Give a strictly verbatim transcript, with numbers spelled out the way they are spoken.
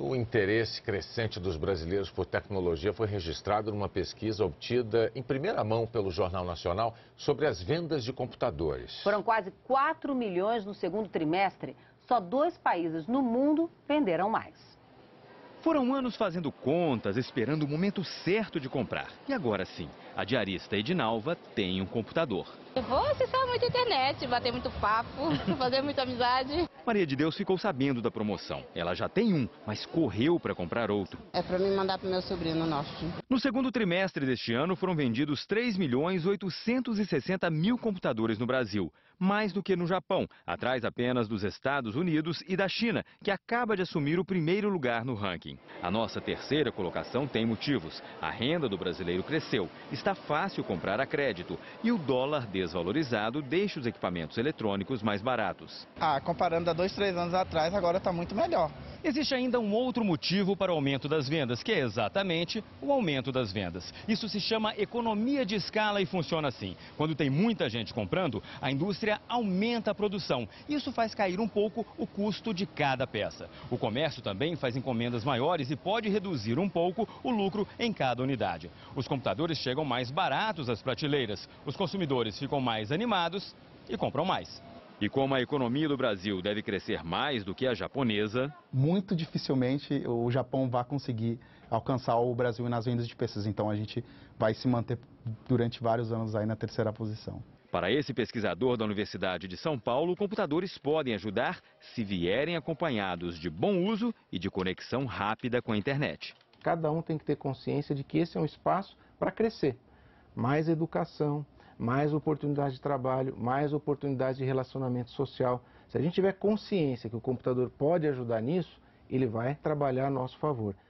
O interesse crescente dos brasileiros por tecnologia foi registrado numa pesquisa obtida em primeira mão pelo Jornal Nacional sobre as vendas de computadores. Foram quase quatro milhões no segundo trimestre. Só dois países no mundo venderam mais. Foram anos fazendo contas, esperando o momento certo de comprar. E agora sim, a diarista Edinalva tem um computador. Eu vou acessar muito a internet, bater muito papo, fazer muita amizade. Maria de Deus ficou sabendo da promoção. Ela já tem um, mas correu para comprar outro. É para mim mandar para o meu sobrinho nosso. No segundo trimestre deste ano, foram vendidos três milhões oitocentos e sessenta mil computadores no Brasil. Mais do que no Japão, atrás apenas dos Estados Unidos e da China, que acaba de assumir o primeiro lugar no ranking. A nossa terceira colocação tem motivos. A renda do brasileiro cresceu, está fácil comprar a crédito e o dólar desvalorizado deixa os equipamentos eletrônicos mais baratos. Ah, comparando a dois, três anos atrás, agora está muito melhor. Existe ainda um outro motivo para o aumento das vendas, que é exatamente o aumento das vendas. Isso se chama economia de escala e funciona assim. Quando tem muita gente comprando, a indústria aumenta a produção. Isso faz cair um pouco o custo de cada peça. O comércio também faz encomendas maiores e pode reduzir um pouco o lucro em cada unidade. Os computadores chegam mais baratos às prateleiras. Os consumidores ficam mais animados e compram mais. E como a economia do Brasil deve crescer mais do que a japonesa, muito dificilmente o Japão vai conseguir alcançar o Brasil nas vendas de peças. Então a gente vai se manter durante vários anos aí na terceira posição. Para esse pesquisador da Universidade de São Paulo, computadores podem ajudar se vierem acompanhados de bom uso e de conexão rápida com a internet. Cada um tem que ter consciência de que esse é um espaço para crescer. Mais educação, mais oportunidade de trabalho, mais oportunidade de relacionamento social. Se a gente tiver consciência que o computador pode ajudar nisso, ele vai trabalhar a nosso favor.